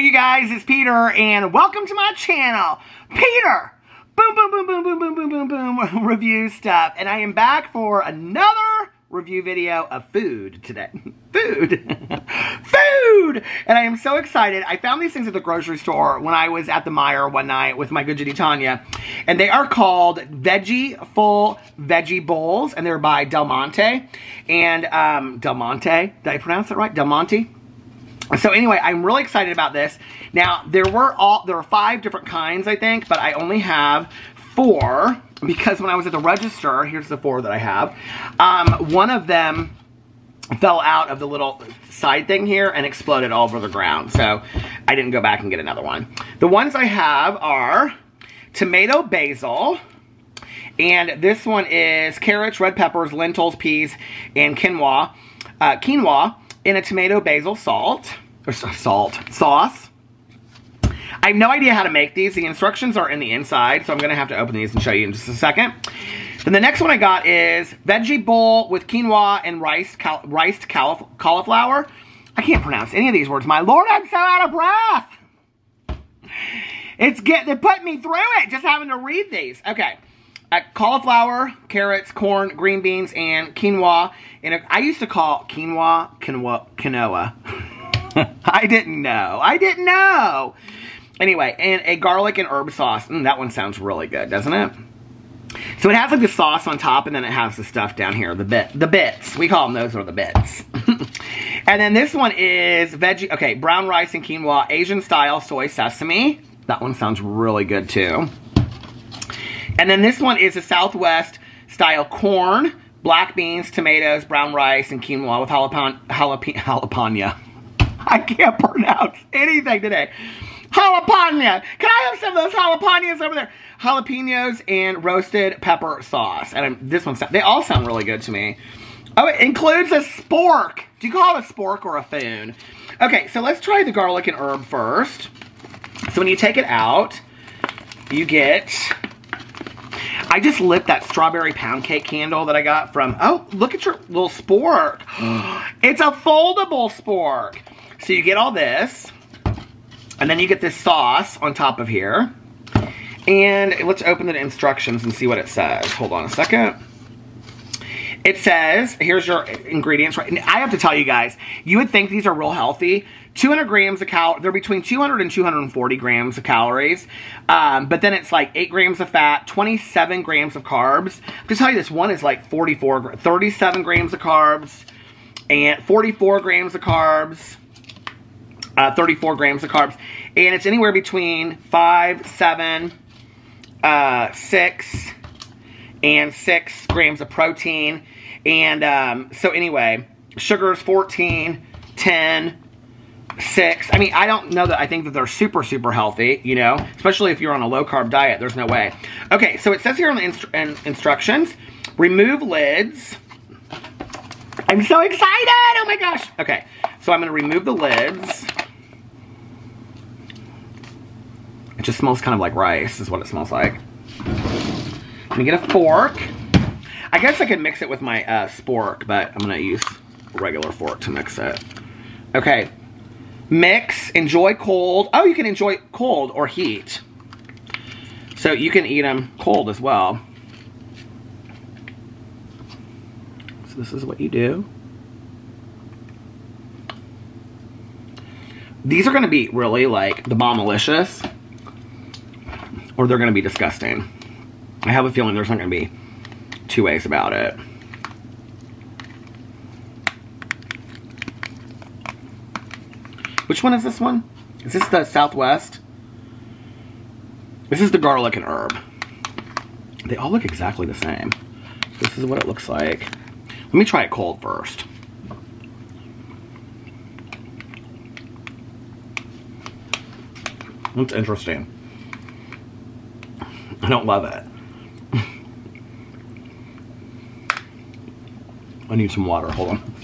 Hey you guys, it's Peter and welcome to my channel, Peter Boom Review Stuff, and I am back for another review video of food today. Food! And I am so excited. I found these things at the grocery store when I was at the Meijer one night with my good Judy Tanya. And they are called Veggie Full Veggie Bowls, and they're by Del Monte. And, Del Monte? Did I pronounce that right? Del Monte? So anyway, I'm really excited about this. Now, there were 5 different kinds, I think, but I only have 4 because when I was at the register, here's the 4 that I have, one of them fell out of the little side thing here and exploded all over the ground. So I didn't go back and get another one. The ones I have are tomato basil, and this one is carrots, red peppers, lentils, peas, and quinoa, in a tomato basil sauce. I have no idea how to make these. The instructions are in the inside, so I'm going to have to open these and show you in just a second. Then the next one I got is Veggie Bowl with Quinoa and Riced Cauliflower. I can't pronounce any of these words. My Lord, I'm so out of breath. They put me through it just having to read these. Okay. Cauliflower, carrots, corn, green beans, and quinoa. And I used to call quinoa. I didn't know. Anyway, and a garlic and herb sauce. That one sounds really good, doesn't it? So it has like the sauce on top, and then it has the stuff down here, the bits. We call them those are the bits. And then this one is brown rice and quinoa, Asian style soy sesame. That one sounds really good too. And then this one is a Southwest style corn, black beans, tomatoes, brown rice, and quinoa with jalapeno. I can't pronounce anything today. Jalapeno. Can I have some of those jalapenos over there? Jalapenos and roasted pepper sauce. And this one, they all sound really good to me. Oh, it includes a spork. Do you call it a spork or a foon? Okay, so let's try the garlic and herb first. So when you take it out, you get... I just lit that strawberry pound cake candle that I got from... Oh, look at your little spork. It's a foldable spork. So you get all this, and then you get this sauce on top of here. And let's open the instructions and see what it says. Hold on a second. It says, here's your ingredients. Right, and I have to tell you guys, you would think these are real healthy. 200 grams of calories. They're between 200 and 240 grams of calories. But then it's like 8 grams of fat, 27 grams of carbs. I have to tell you, this one is like 37 grams of carbs, and 44 grams of carbs. 34 grams of carbs, and it's anywhere between 6 grams of protein, and so anyway, sugars 14, 10, 6. I mean, I don't know that I think that they're super healthy, you know, especially if you're on a low-carb diet. There's no way. Okay, so it says here on the instructions, remove lids. I'm so excited! Oh my gosh! Okay, so I'm going to remove the lids. It just smells kind of like rice, is what it smells like. I'm going to get a fork. I guess I could mix it with my spork, but I'm going to use a regular fork to mix it. Okay. Mix. Enjoy cold. Oh, you can enjoy cold or heat. So you can eat them cold as well. So this is what you do. These are going to be really like the bomb-alicious, or they're going to be disgusting. I have a feeling there's not going to be two ways about it. Which one is this one? Is this the Southwest? This is the garlic and herb. They all look exactly the same. This is what it looks like. Let me try it cold first. That's interesting. I don't love it. I need some water. Hold on.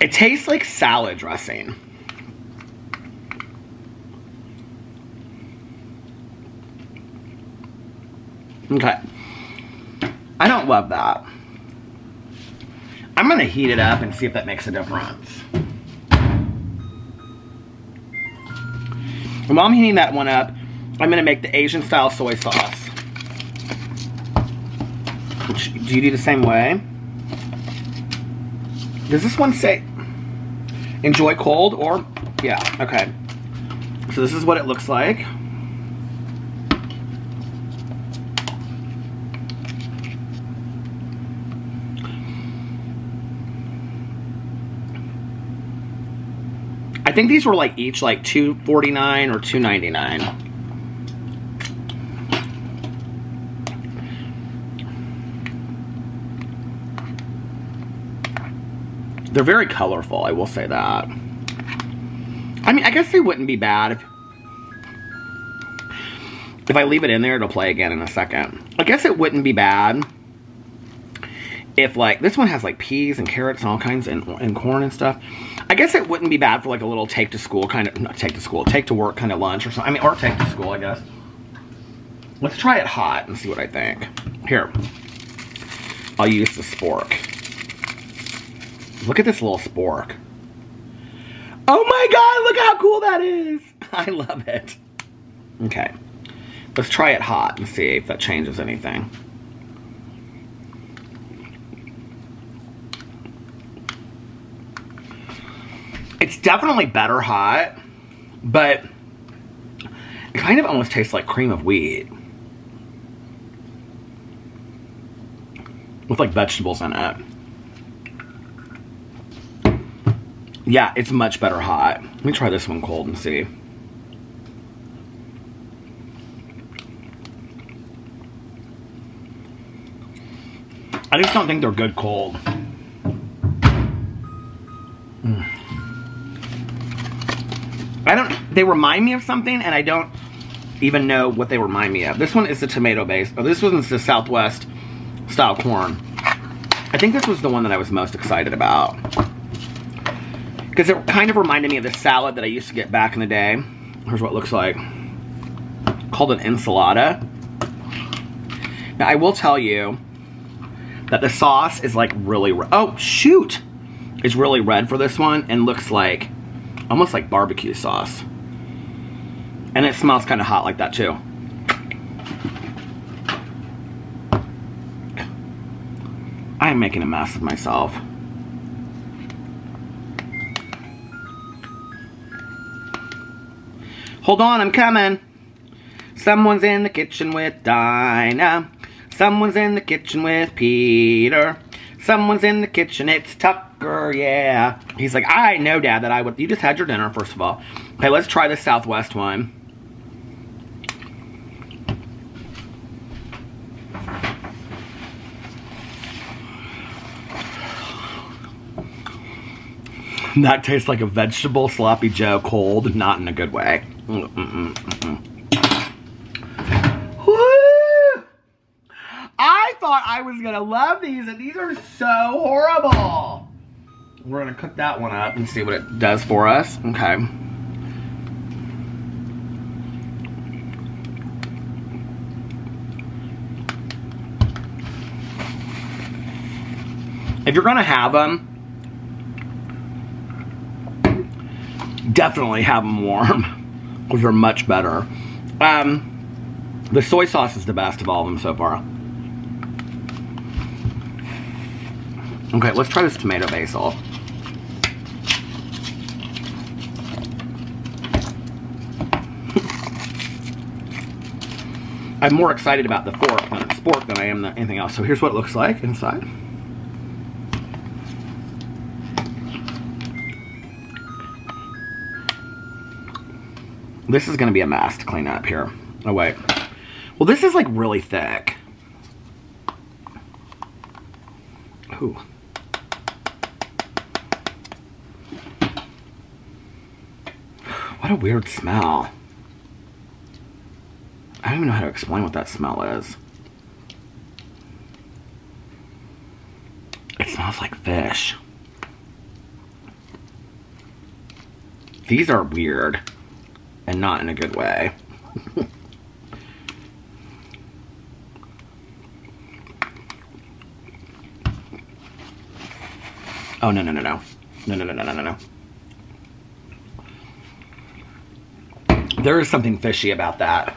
It tastes like salad dressing. Okay. I don't love that. I'm gonna heat it up and see if that makes a difference. While I'm heating that one up, I'm gonna make the Asian style soy sauce. Which, do you do the same way? Does this one say enjoy cold or, yeah, okay. So this is what it looks like. I think these were like each like $2.49 or $2.99. They're very colorful, I will say that. I mean, I guess they wouldn't be bad if I leave it in there, it'll play again in a second. I guess it wouldn't be bad if, like, this one has, like, peas and carrots and all kinds and corn and stuff. I guess it wouldn't be bad for, like, a little take-to-school kind of, not take-to-school, take-to-work kind of lunch or something. I mean, or take-to-school, I guess. Let's try it hot and see what I think. Here. I'll use the spork. Look at this little spork. Oh my God, look how cool that is. I love it. Okay, let's try it hot and see if that changes anything. It's definitely better hot, but it kind of almost tastes like cream of wheat with like vegetables in it. Yeah, it's much better hot. Let me try this one cold and see. I just don't think they're good cold. I don't, they remind me of something and I don't even know what they remind me of. This one is the tomato base. Oh, this one's the Southwest style corn. I think this was the one that I was most excited about. Because it kind of reminded me of the salad that I used to get back in the day. Here's what it looks like. Called an ensalada. Now, I will tell you that the sauce is like really red. Oh, shoot! It's really red for this one and looks like, almost like barbecue sauce. And it smells kind of hot like that too. I am making a mess of myself. Hold on, I'm coming. Someone's in the kitchen with Dinah. Someone's in the kitchen with Peter. Someone's in the kitchen, it's Tucker, yeah. He's like, I know, Dad, that I would... You just had your dinner, first of all. Okay, let's try this Southwest one. That tastes like a vegetable sloppy joe cold, not in a good way. Woo! I thought I was gonna love these, and these are so horrible. We're gonna cook that one up and see what it does for us. Okay. If you're gonna have them, definitely have them warm because they're much better. The soy sauce is the best of all of them so far. Okay, let's try this tomato basil. I'm more excited about the spork than I am anything else. So here's what it looks like inside. This is going to be a mess to clean up here. Oh, wait. Well, this is, like, really thick. Ooh. What a weird smell. I don't even know how to explain what that smell is. It smells like fish. These are weird. And not in a good way. Oh, no. There is something fishy about that.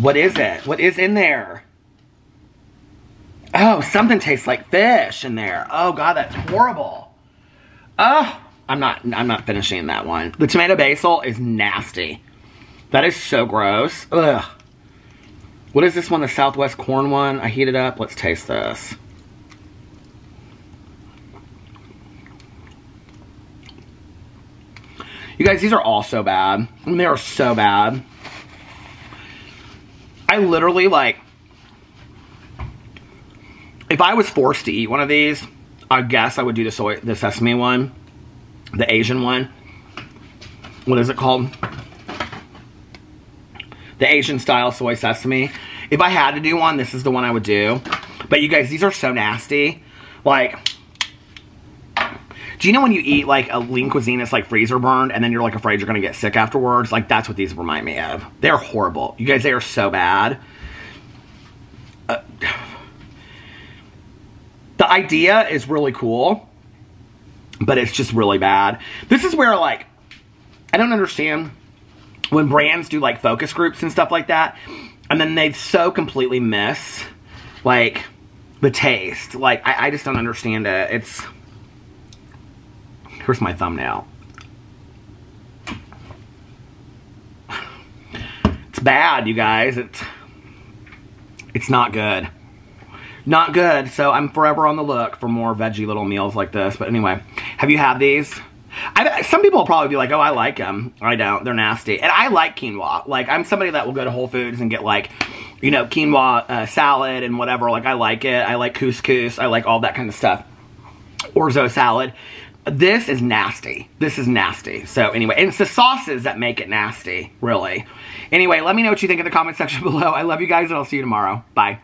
What is it? What is in there? Oh, something tastes like fish in there. Oh God, that's horrible. Oh, I'm not finishing that one. The tomato basil is nasty. That is so gross. Ugh. What is this one? The Southwest corn one? I heat it up. Let's taste this. You guys, these are all so bad. I mean, they are so bad. I literally, like, if I was forced to eat one of these, I guess I would do the sesame one, the Asian one. What is it called? The Asian style soy sesame. If I had to do one, this is the one I would do. But you guys, these are so nasty. Like, do you know when you eat, like, a Lean Cuisine that's, like, freezer burned and then you're, like, afraid you're going to get sick afterwards? Like, that's what these remind me of. They're horrible. You guys, they are so bad. The idea is really cool, but it's just really bad. This is where, like, I don't understand when brands do, like, focus groups and stuff like that, and then they so completely miss, like, the taste. Like, I just don't understand it. It's... Here's my thumbnail. It's bad, you guys. It's not good. Not good. So I'm forever on the look for more veggie little meals like this. But anyway, have you had these? Some people will probably be like, oh, I like them. I don't. They're nasty. And I like quinoa. Like, I'm somebody that will go to Whole Foods and get, like, you know, quinoa salad and whatever. Like, I like it. I like couscous. I like all that kind of stuff. Orzo salad. This is nasty. This is nasty. So anyway, and it's the sauces that make it nasty, really. Anyway, let me know what you think in the comment section below. I love you guys, and I'll see you tomorrow. Bye.